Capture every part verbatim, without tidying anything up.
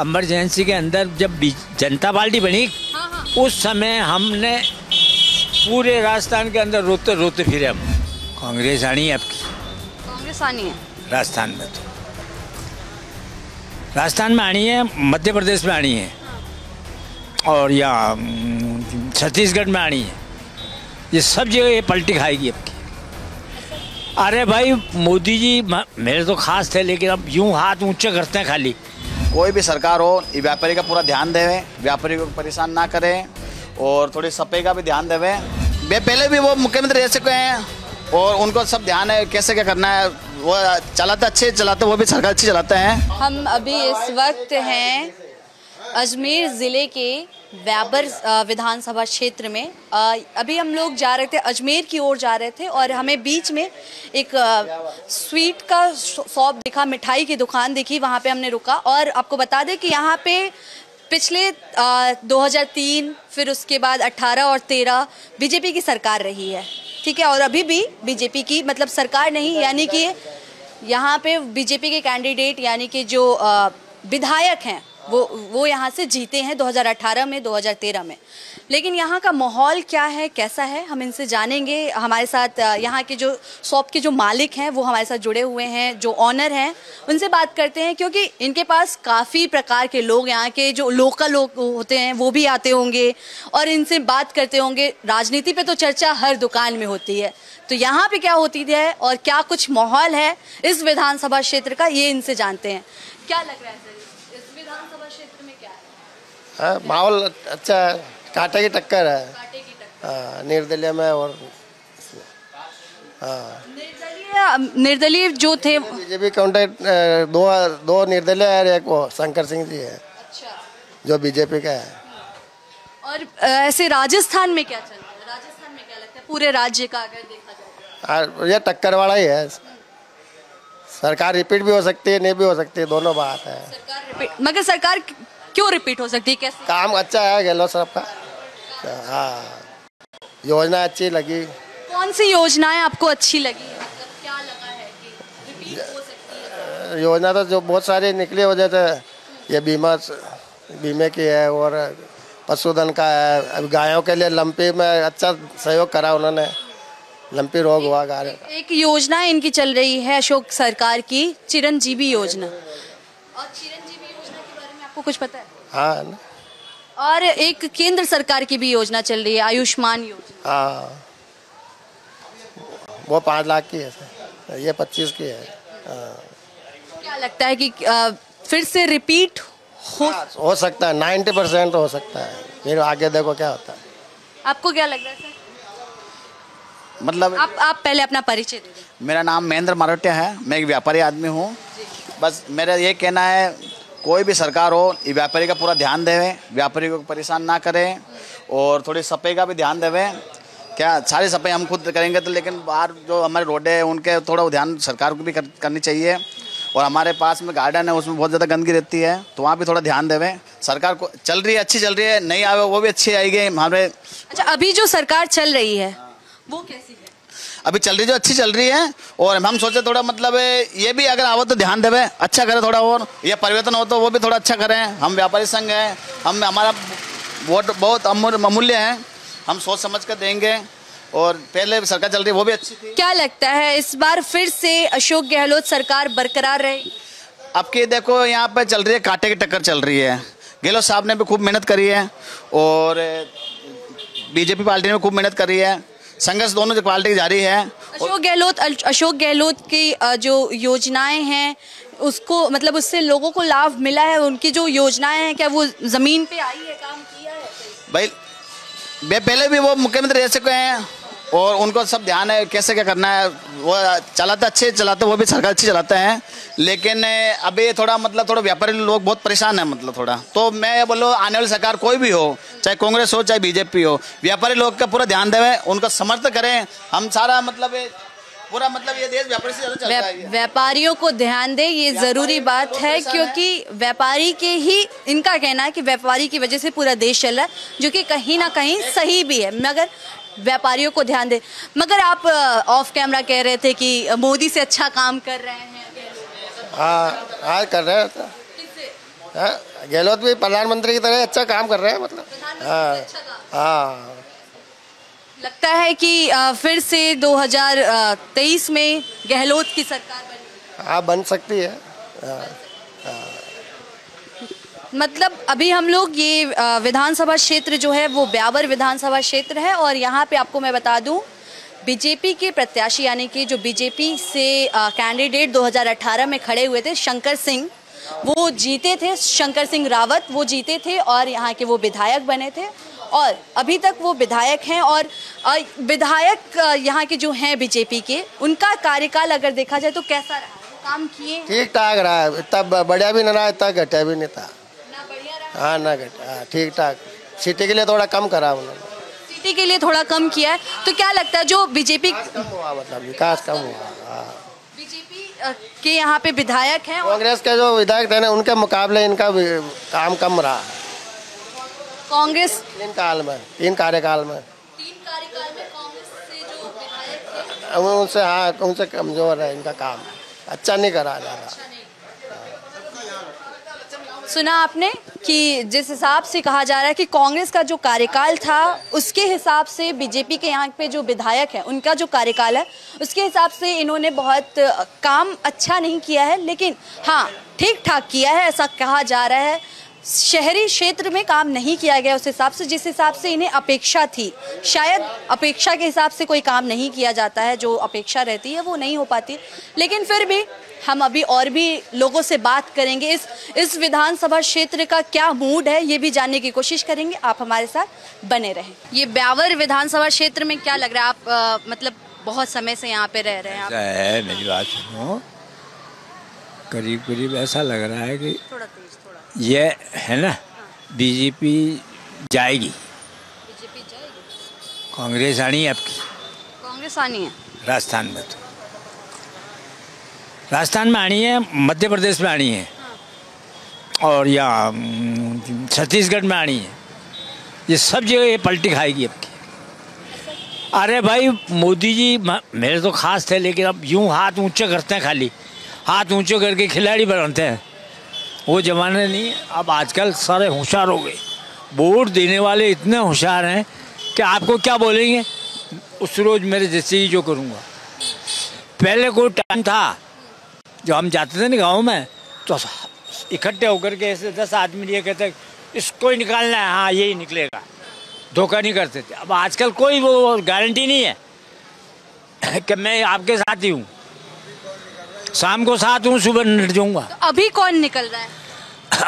Emergency के अंदर जब जनता पार्टी बनी हाँ हाँ। उस समय हमने पूरे राजस्थान के अंदर रोते रोते फिरे हम। कांग्रेस आनी है, आपकी कांग्रेस आनी है राजस्थान में, तो राजस्थान में आनी है, मध्य प्रदेश में आनी है और यहाँ छत्तीसगढ़ में आनी है। ये सब जगह ये पलटी खाएगी आपकी। अरे भाई मोदी जी मेरे तो खास थे, लेकिन अब यूं हाथ ऊंचे करते हैं खाली। कोई भी सरकार हो व्यापारी का पूरा ध्यान देवे, व्यापारी को परेशान ना करें और थोड़ी सप्पे का भी ध्यान देवे। वे पहले भी वो मुख्यमंत्री रह चुके हैं और उनको सब ध्यान है कैसे क्या करना है। वो चलाते अच्छे चलाते, वो भी सरकार अच्छी चलाते हैं। हम अभी इस वक्त हैं अजमेर ज़िले के ब्यावर विधानसभा क्षेत्र में। अभी हम लोग जा रहे थे, अजमेर की ओर जा रहे थे और हमें बीच में एक स्वीट का शॉप दिखा, मिठाई की दुकान दिखी, वहाँ पे हमने रुका। और आपको बता दें कि यहाँ पे पिछले दो हज़ार तीन फिर उसके बाद अठारह और तेरह बीजेपी की सरकार रही है, ठीक है। और अभी भी बीजेपी की मतलब सरकार नहीं, यानी कि यहाँ पे बीजेपी के कैंडिडेट यानी कि जो विधायक हैं वो वो यहाँ से जीते हैं दो हज़ार अठारह में, दो हज़ार तेरह में। लेकिन यहाँ का माहौल क्या है, कैसा है, हम इनसे जानेंगे। हमारे साथ यहाँ के जो शॉप के जो मालिक हैं वो हमारे साथ जुड़े हुए हैं, जो ऑनर हैं उनसे बात करते हैं, क्योंकि इनके पास काफ़ी प्रकार के लोग, यहाँ के जो लोकल लोग होते हैं वो भी आते होंगे और इनसे बात करते होंगे। राजनीति पर तो चर्चा हर दुकान में होती है, तो यहाँ पर क्या होती है और क्या कुछ माहौल है इस विधानसभा क्षेत्र का, ये इनसे जानते हैं। क्या लग रहा है सर, विधानसभा क्षेत्र में क्या है? माहौल अच्छा है, कांटे की टक्कर है निर्दलीय में और निर्दलीय निर्दलीय जो थे बीजेपी कांटेक्ट दो दो निर्दलीय है, एक वो शंकर सिंह जी है अच्छा जो बीजेपी का है। और ऐसे राजस्थान में क्या चल रहा है, राजस्थान में क्या लगता है पूरे राज्य का अगर देखा जाए? यह टक्कर वाला ही है, सरकार रिपीट भी हो सकती है नहीं भी हो सकती है, दोनों बात है। सरकार रिपीट, मगर सरकार क्यों रिपीट हो सकती है? कैसे काम अच्छा है गहलोत साहब का, हाँ योजना अच्छी लगी। कौन सी योजनाएं आपको अच्छी लगी, मतलब क्या लगा है कि रिपीट हो सकती है? योजना तो जो बहुत सारी निकली हो जाते हैं, ये बीमा बीमे की है और पशुधन का है। अब गायों के लिए लंपी में अच्छा सहयोग करा उन्होंने, लंपी रोग हुआ गाय। एक योजना इनकी चल रही है अशोक सरकार की, चिरंजीवी योजना। और चिरंजीवी योजना के बारे में आपको कुछ पता है? हाँ ना? और एक केंद्र सरकार की भी योजना चल रही है, आयुष्मान योजना। हाँ वो पाँच लाख की है, ये पच्चीस की है। क्या लगता है कि फिर से रिपीट हो हो सकता है? नाइन्टी परसेंट हो सकता है, फिर आगे देखो क्या होता है। आपको क्या लग रहा है? मतलब आप आप पहले अपना परिचय दीजिए। मेरा नाम महेंद्र मारोटिया है, मैं एक व्यापारी आदमी हूँ। बस मेरा ये कहना है कोई भी सरकार हो व्यापारी का पूरा ध्यान देवे, व्यापारी को परेशान ना करें और थोड़ी सफाई का भी ध्यान देवे। क्या सारी सफाई हम खुद करेंगे तो, लेकिन बाहर जो हमारे रोडे हैं उनके थोड़ा ध्यान सरकार को भी कर, करनी चाहिए। और हमारे पास में गार्डन है, उसमें बहुत ज़्यादा गंदगी रहती है, तो वहाँ भी थोड़ा ध्यान देवे। सरकार को चल रही है, अच्छी चल रही है, नहीं आवे वो भी अच्छी आएगी हमारे। अच्छा अभी जो सरकार चल रही है वो कैसी है? अभी चल रही जो अच्छी चल रही है और हम सोचे थोड़ा मतलब ये भी अगर आवो तो ध्यान देवे, अच्छा करे थोड़ा, और ये परिवर्तन हो तो वो भी थोड़ा अच्छा करें। हम व्यापारी संघ हैं, हम हमारा वोट बहुत अमूल्य है, हम सोच समझ कर देंगे। और पहले सरकार चल रही वो भी अच्छी थी। क्या लगता है इस बार फिर से अशोक गहलोत सरकार बरकरार रहेगी? आपकी देखो यहाँ पर चल रही है कांटे की टक्कर चल रही है, गहलोत साहब ने भी खूब मेहनत करी है और बीजेपी पार्टी ने भी खूब मेहनत करी है, संघर्ष दोनों जो पार्टी जारी है। अशोक गहलोत अशोक गहलोत की जो योजनाएं हैं उसको मतलब उससे लोगों को लाभ मिला है, उनकी जो योजनाएं हैं क्या वो जमीन पे आई है, काम किया है? भाई वे पहले भी वो मुख्यमंत्री रह चुके हैं और उनको सब ध्यान है कैसे क्या करना है। वो चलाते अच्छे चलाते, वो भी सरकार अच्छी चलाते हैं, लेकिन अभी थोड़ा मतलब थोड़ा व्यापारी लोग बहुत परेशान हैं मतलब थोड़ा। तो मैं बोलो आने वाली सरकार कोई भी हो, चाहे कांग्रेस हो चाहे बीजेपी हो, व्यापारी लोग का पूरा ध्यान देवें, उनका समर्थन करें। हम सारा मतलब पूरा मतलब ये देश व्यापारी से चलता है, व्यापारियों को ध्यान दे, ये जरूरी बात है, क्योंकि व्यापारी के ही इनका कहना है कि व्यापारी की वजह से पूरा देश चल रहा है, जो कि कहीं ना कहीं सही भी है, मगर व्यापारियों को ध्यान दे। मगर आप ऑफ कैमरा कह रहे थे कि मोदी से अच्छा काम कर रहे हैं। हाँ हाँ कर रहे हैं, गहलोत भी प्रधानमंत्री की तरह अच्छा काम कर रहे हैं, मतलब हाँ हाँ। लगता है कि फिर से दो हज़ार तेईस में गहलोत की सरकार बन हाँ बन सकती है आ, आ। मतलब अभी हम लोग ये विधानसभा क्षेत्र जो है वो ब्यावर विधानसभा क्षेत्र है, और यहाँ पे आपको मैं बता दूँ बीजेपी के प्रत्याशी यानी कि जो बीजेपी से कैंडिडेट दो हज़ार अठारह में खड़े हुए थे शंकर सिंह, वो जीते थे, शंकर सिंह रावत वो जीते थे और यहाँ के वो विधायक बने थे और अभी तक वो विधायक हैं। और विधायक यहाँ के जो हैं बीजेपी के, उनका कार्यकाल अगर देखा जाए तो कैसा रहा, काम किए? ठीक ठाक रहा, इतना बढ़िया भी नहीं रहा, इतना घटिया भी नहीं था, ना बढ़िया रहा हाँ ना घटिया, ठीक ठाक। सिटी के लिए थोड़ा कम करा उन्होंने, सिटी के लिए थोड़ा कम किया है। तो क्या लगता है जो बीजेपी कम हुआ, मतलब विकास कम हुआ, बीजेपी के यहाँ पे विधायक हैं, कांग्रेस के जो विधायक थे ना उनके मुकाबले इनका काम कम रहा है। कांग्रेस तीन काल में तीन कार्यकाल में तीन कार्यकाल में कांग्रेस से जो विधायक थे उनसे हाँ उनसे कमजोर है, इनका काम अच्छा नहीं करा जा रहा। सुना आपने कि जिस हिसाब से कहा जा रहा है कि कांग्रेस का जो कार्यकाल था उसके हिसाब से बीजेपी के यहाँ पे जो विधायक है उनका जो कार्यकाल है उसके हिसाब से इन्होंने बहुत काम अच्छा नहीं किया है, लेकिन हाँ ठीक ठाक किया है ऐसा कहा जा रहा है। शहरी क्षेत्र में काम नहीं किया गया उस हिसाब से जिस हिसाब से इन्हें अपेक्षा थी, शायद अपेक्षा के हिसाब से कोई काम नहीं किया जाता है, जो अपेक्षा रहती है वो नहीं हो पाती। लेकिन फिर भी हम अभी और भी लोगों से बात करेंगे, इस इस विधानसभा क्षेत्र का क्या मूड है ये भी जानने की कोशिश करेंगे, आप हमारे साथ बने रहें। ये ब्यावर विधानसभा क्षेत्र में क्या लग रहा है, आप आ, मतलब बहुत समय से यहाँ पे रह रहे हैं आप? मेरी बात सुनो, करीब करीब ऐसा लग रहा है कि ये है ना बीजेपी जाएगी, बीजेपी जाएगी, कांग्रेस आनी है, आपकी कांग्रेस आनी है राजस्थान में, तो राजस्थान में आनी है, मध्य प्रदेश में आनी है हाँ। और यहाँ छत्तीसगढ़ में आनी है, ये सब जगह पलटी खाएगी आपकी। अरे भाई मोदी जी मेरे तो खास थे, लेकिन अब यूँ हाथ ऊंचे करते हैं, खाली हाथ ऊंचे करके खिलाड़ी बनाते हैं, वो ज़माने नहीं। अब आजकल सारे होशियार हो गए, वोट देने वाले इतने होशियार हैं कि आपको क्या बोलेंगे उस रोज़ मेरे जैसे ही जो करूँगा। पहले कोई टाइम था जो हम जाते थे ना गाँव में, तो इकट्ठे होकर के ऐसे दस आदमी लिए कहते इसको ही निकालना है, हाँ यही निकलेगा, धोखा नहीं करते थे। अब आजकल कोई वो गारंटी नहीं है कि मैं आपके साथ ही हूँ, शाम को साथ हूँ सुबह निकल जाऊँगा। तो अभी कौन निकल रहा है?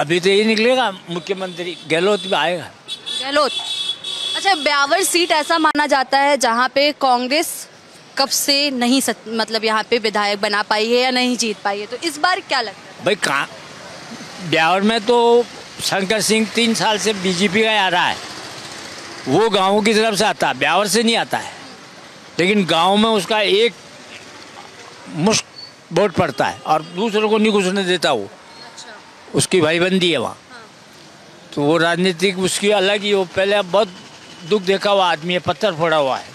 अभी तो यही निकलेगा, मुख्यमंत्री गहलोत भी आएगा, गहलोत। अच्छा, ब्यावर सीट ऐसा माना जाता है जहाँ पे कांग्रेस कब से नहीं सत, मतलब यहाँ पे विधायक बना पाई है या नहीं जीत पाई है, तो इस बार क्या लगता है? भाई कहाँ ब्यावर में तो शंकर सिंह तीन साल से बीजेपी का आ रहा है, वो गाँव की तरफ से आता है, ब्यावर से नहीं आता है, लेकिन गाँव में उसका एक मुश्त वोट पड़ता है और दूसरों को नहीं घुसने देता वो, अच्छा। उसकी भाईबंदी है वहाँ हाँ। तो वो राजनीतिक उसकी अलग ही, वो पहले बहुत दुख देखा हुआ आदमी है, पत्थर फोड़ा हुआ है।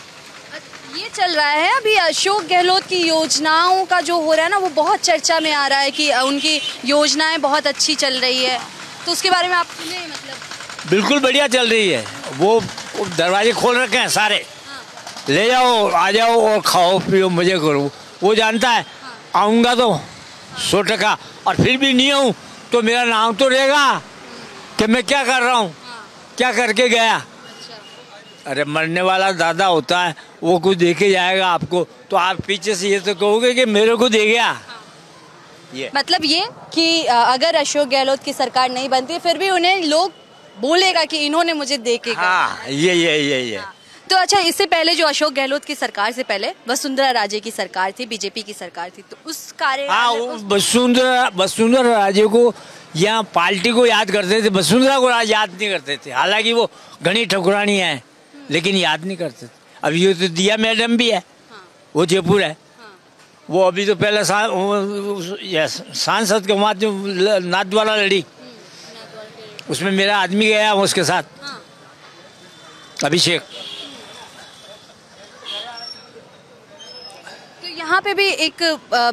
ये चल रहा है अभी अशोक गहलोत की योजनाओं का जो हो रहा है ना, वो बहुत चर्चा में आ रहा है कि उनकी योजनाएं बहुत अच्छी चल रही है, तो उसके बारे में आप सुने? मतलब बिल्कुल बढ़िया चल रही है, वो दरवाजे खोल रखे हैं सारे, ले जाओ आ जाओ और खाओ पियो मजे करो, वो जानता है आऊँगा तो सौ टका, और फिर भी नहीं आऊँ तो मेरा नाम तो रहेगा कि मैं क्या कर रहा हूँ, क्या करके गया। अरे मरने वाला दादा होता है, वो कुछ देके जाएगा आपको, तो आप पीछे से ये तो कहोगे कि मेरे को दे गया। ये मतलब ये कि अगर अशोक गहलोत की सरकार नहीं बनती फिर भी उन्हें लोग बोलेगा कि इन्होंने मुझे दे के गया। हाँ ये ये ये ये तो अच्छा, इससे पहले जो अशोक गहलोत की सरकार से पहले वसुंधरा राजे की सरकार थी, बीजेपी की सरकार थी, तो उस कार्य वसुंधरा वसुंधरा राजे को या पार्टी को याद करते थे, वसुंधरा को याद नहीं करते थे, हालांकि वो घनी ठकुरानी है लेकिन याद नहीं करते थे। अब ये तो दिया मैडम भी है हाँ। वो जयपुर है हाँ। वो अभी तो पहले सांसद के वहाँ नाथद्वारा लड़ी, उसमें मेरा आदमी गया उसके साथ अभिषेक। यहाँ पे भी एक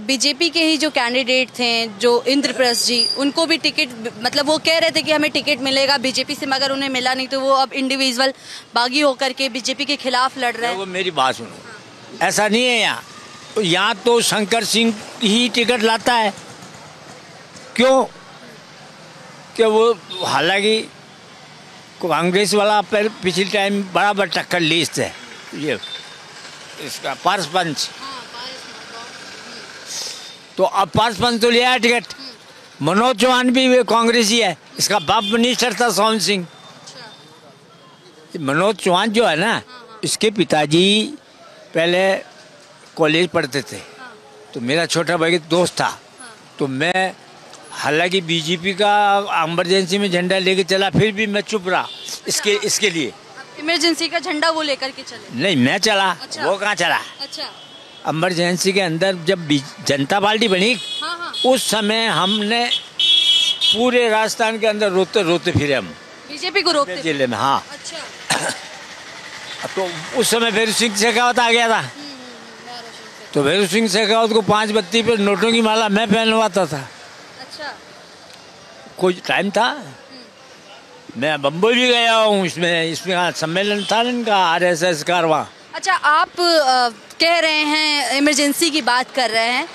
बीजेपी के ही जो कैंडिडेट थे जो इंद्रप्रस्थ जी, उनको भी टिकट, मतलब वो कह रहे थे कि हमें टिकट मिलेगा बीजेपी से, मगर उन्हें मिला नहीं, तो वो अब इंडिविजुअल बागी होकर के बीजेपी के खिलाफ लड़ रहे हैं। वो मेरी बात सुनो, ऐसा नहीं है, यहाँ यहाँ तो शंकर सिंह ही टिकट लाता है, क्यों कि वो, हालांकि कांग्रेस वाला पर पिछले टाइम बराबर टक्कर लिस्ट है, ये इसका पार्स पंच, तो अब पार्स पंच तो लिया है टिकट, मनोज चौहान भी वे कांग्रेसी है, इसका बाप मिनिस्टर था सोहन सिंह। मनोज चौहान जो है ना, इसके पिताजी पहले कॉलेज पढ़ते थे, तो मेरा छोटा भाई दोस्त था, तो मैं हालांकि बीजेपी का इमरजेंसी में झंडा लेके चला, फिर भी मैं चुप रहा इसके इसके लिए, इमरजेंसी का झंडा वो लेकर के चले नहीं, मैं चला। अच्छा। वो कहाँ चला? अच्छा। इमरजेंसी के अंदर जब जनता पार्टी बनी, हाँ हाँ। उस समय हमने पूरे राजस्थान के अंदर रोते रोते फिरे, हम बीजेपी को रोकते जिले में, हाँ। अच्छा। तो उस समय भैरू सिंह शेखावत आ गया था, तो भैरू सिंह शेखावत को पाँच बत्ती पर नोटों की माला मैं पहनवाता था। अच्छा। कोई टाइम था, मैं बम्बई भी गया हूँ, इसमें इसमें सम्मेलन था इनका आर एस एस कारवां। अच्छा, आप आ, कह रहे हैं इमरजेंसी की बात कर रहे हैं,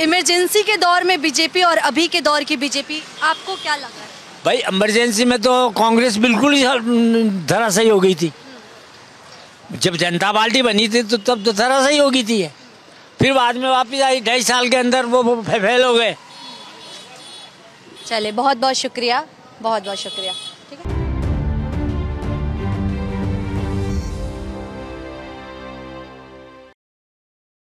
इमरजेंसी के दौर में बीजेपी और अभी के दौर की बीजेपी, आपको क्या लग रहा है? भाई इमरजेंसी में तो कांग्रेस बिल्कुल ही धराशायी हो गई थी, जब जनता पार्टी बनी थी तो तब तो धराशायी हो गई थी, फिर बाद में वापस आई, ढाई साल के अंदर वो फेल हो गए। चले, बहुत बहुत शुक्रिया, बहुत बहुत शुक्रिया।